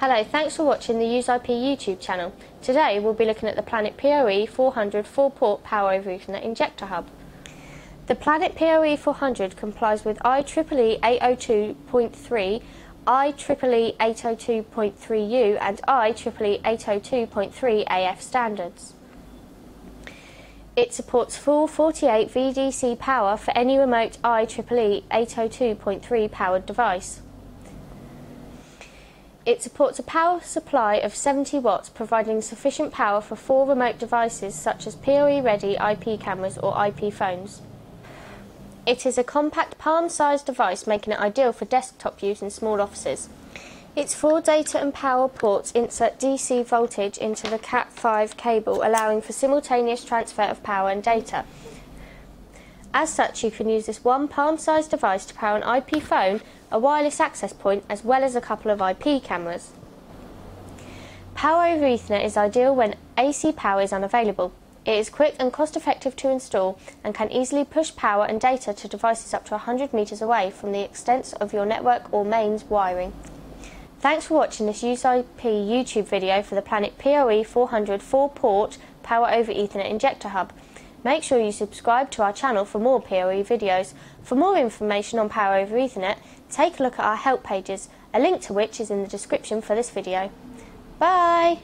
Hello, thanks for watching the Use IP YouTube channel. Today we'll be looking at the Planet POE-400 4-port Power over Ethernet Injector Hub. The Planet POE-400 complies with IEEE 802.3, IEEE 802.3U and IEEE 802.3AF standards. It supports full 48 VDC power for any remote IEEE 802.3 powered device. It supports a power supply of 70 watts, providing sufficient power for 4 remote devices such as PoE-ready IP cameras or IP phones. It is a compact palm-sized device, making it ideal for desktop use in small offices. Its 4 data and power ports insert DC voltage into the Cat5 cable, allowing for simultaneous transfer of power and data. As such, you can use this one palm-sized device to power an IP phone, a wireless access point, as well as a couple of IP cameras. Power over Ethernet is ideal when AC power is unavailable. It is quick and cost-effective to install and can easily push power and data to devices up to 100 meters away from the extents of your network or mains wiring. Thanks for watching this Use IP YouTube video for the Planet POE-400 4-port Power over Ethernet Injector Hub. Make sure you subscribe to our channel for more PoE videos. For more information on Power over Ethernet, take a look at our help pages, a link to which is in the description for this video. Bye!